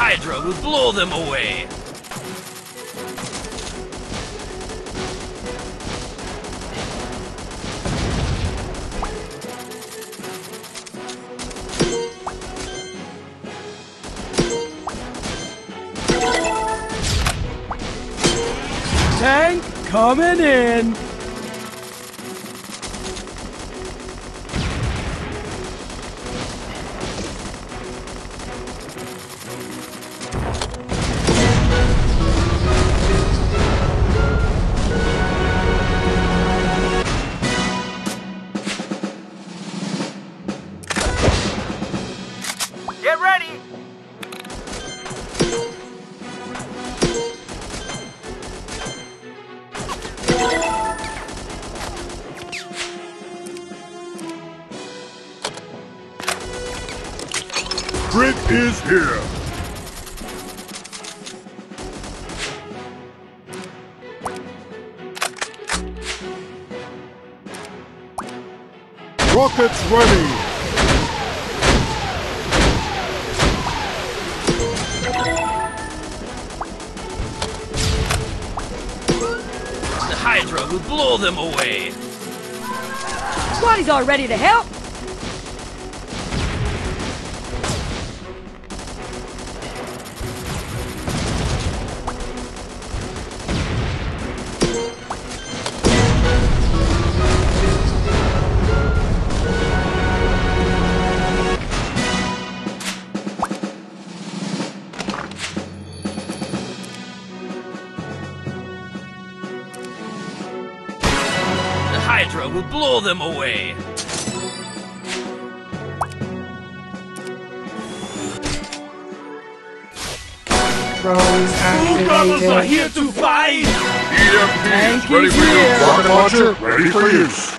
Hydra will blow them away! Tank coming in! Get ready! Brick is here! Rockets ready! Hydra will blow them away. Squaddies are ready to help. Hydra will blow them away! Blue Brothers are here to fight! EMP ready for use! Rocket launcher ready for use!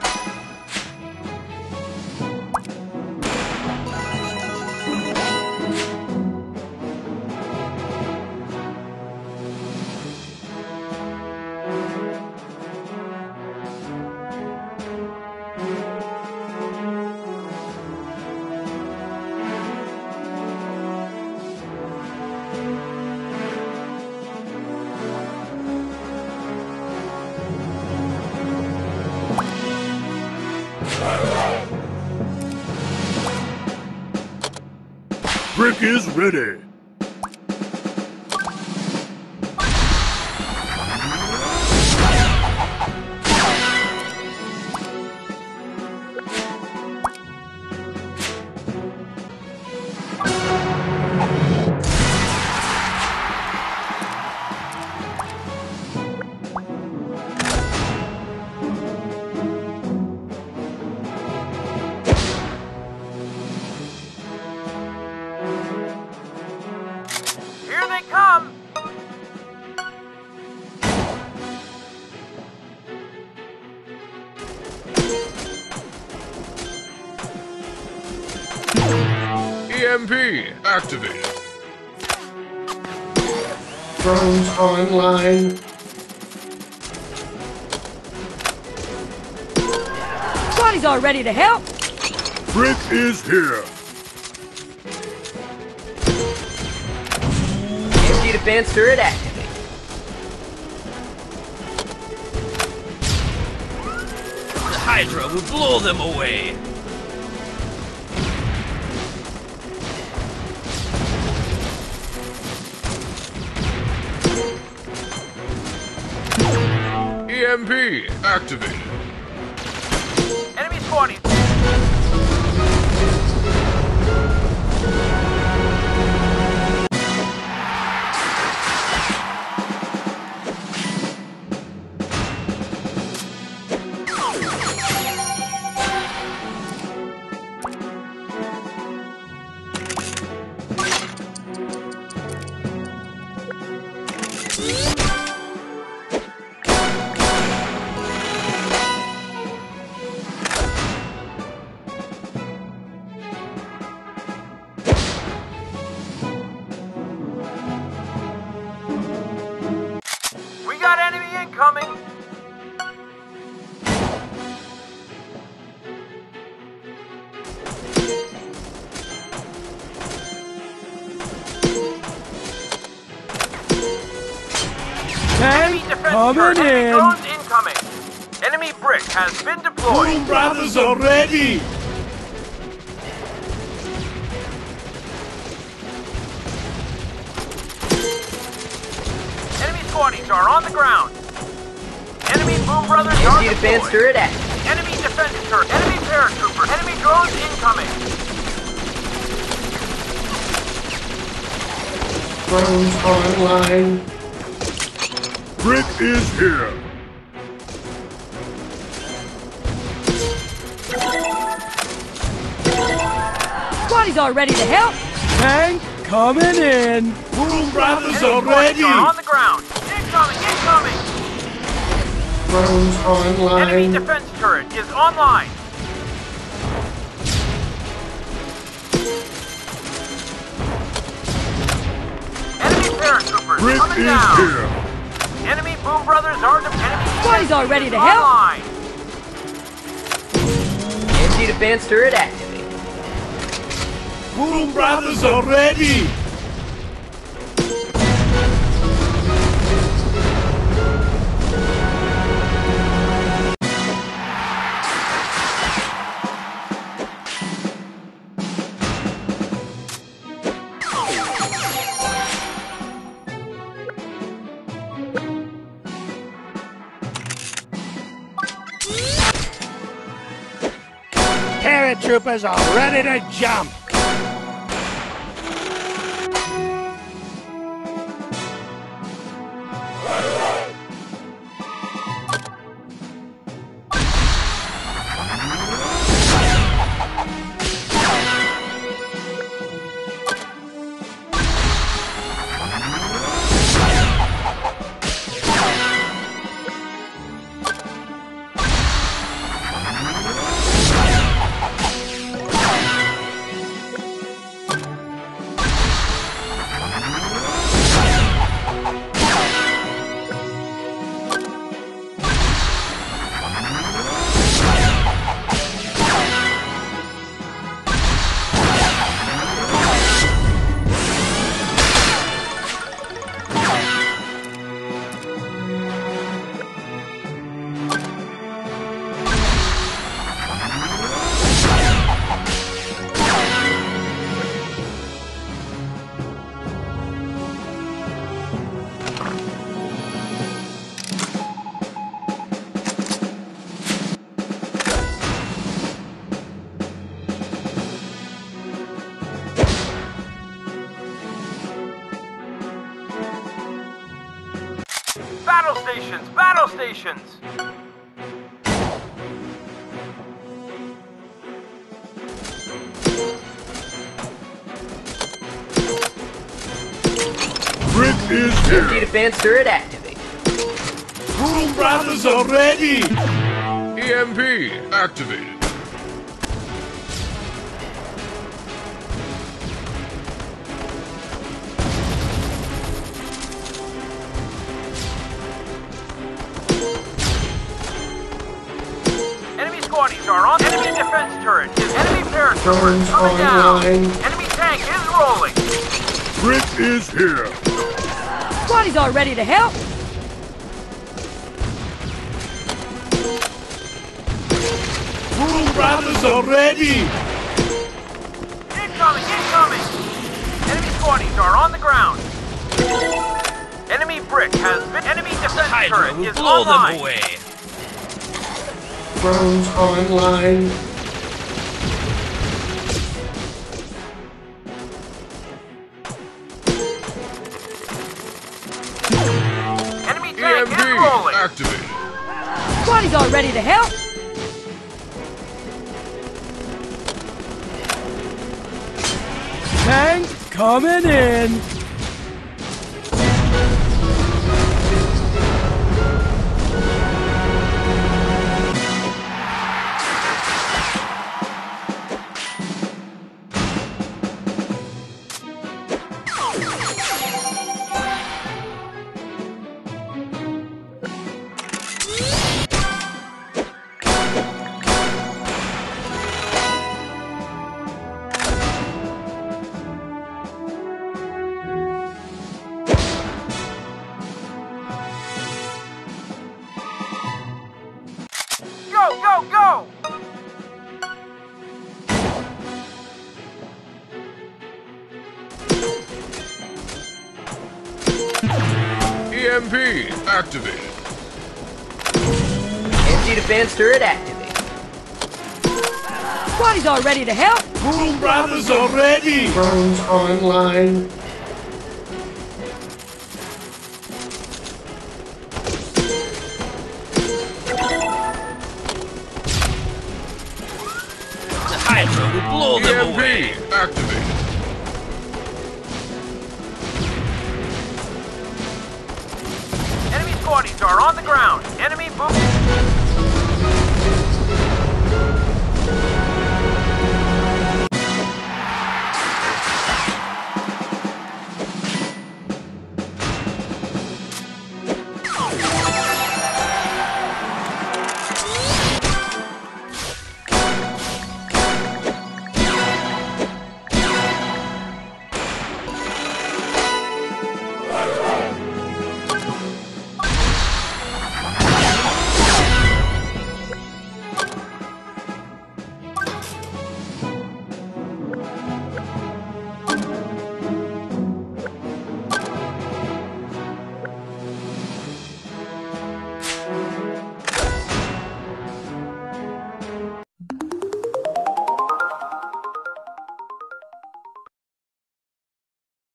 Brick is ready. Come! EMP activated. Drones online. Squaddies are ready to help. Brick is here. Advanced turret activate. The Hydra will blow them away. EMP activated. Enemy spawning. tank coming in. Drones incoming. Enemy brick has been deployed. Two brothers are ready. Enemy squaddies are on the ground. Enemy boom brothers are deployed. Enemy defender, enemy paratrooper, enemy drones incoming. Drones online. Brick is here. Squaddies are ready to help. Tank coming in. Boom brothers are ready. On the ground. Incoming, incoming. Drones online. Enemy defense turret is online. Paratroopers coming down. Here. Enemy boom brothers are ready to help. Anti defense turret activate. Boom brothers are ready. Troopers are ready to jump. Battle stations! Brick is here! Empty defense turret activate. Boom brothers are ready! EMP activated. Are on enemy defense turret. His enemy paratrooper coming down. Enemy tank is rolling. Brick is here. Squaddies are ready to help. Boom brothers are ready. Incoming, incoming. Enemy squaddies are on the ground. Enemy brick has been. Enemy defense turret is blow online. Them away. Drones online. Enemy tank is rolling. Activated. Squaddies are ready to help. Tank coming in. go! EMP activated. Empty defense turret activated. Squaddies all ready to help. Boom Brothers are ready. Drones online. EMP activated. Enemy squaddies are on the ground. Enemy moving.